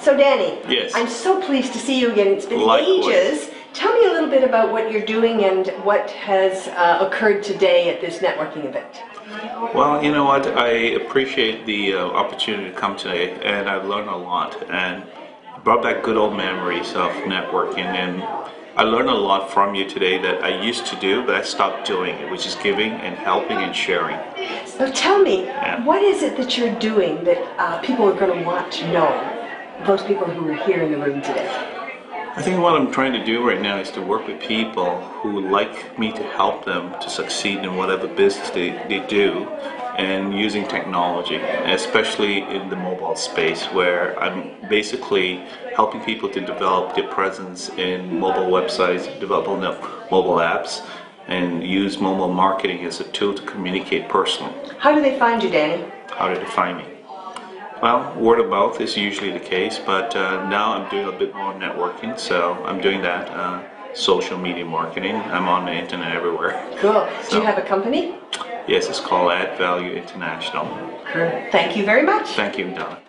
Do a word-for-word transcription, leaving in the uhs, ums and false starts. So Danny, yes. I'm so pleased to see you again. It's been Likewise. ages. Tell me a little bit about what you're doing and what has uh, occurred today at this networking event. Well, you know what? I appreciate the uh, opportunity to come today, and I've learned a lot and brought back good old memories of networking. And I learned a lot from you today that I used to do, but I stopped doing it, which is giving and helping and sharing. So tell me, yeah. what is it that you're doing that uh, people are going to want to know? Those people who are here in the room today. I think what I'm trying to do right now is to work with people who would like me to help them to succeed in whatever business they, they do, and using technology, especially in the mobile space, where I'm basically helping people to develop their presence in mobile websites, develop mobile apps, and use mobile marketing as a tool to communicate personally. How do they find you, Danny? How do they find me? Well, word of mouth is usually the case, but uh, now I'm doing a bit more networking, so I'm doing that, uh, social media marketing. I'm on the internet everywhere. Cool. So, do you have a company? Yes, it's called Add Value International. Cool. Thank you very much. Thank you, Donna.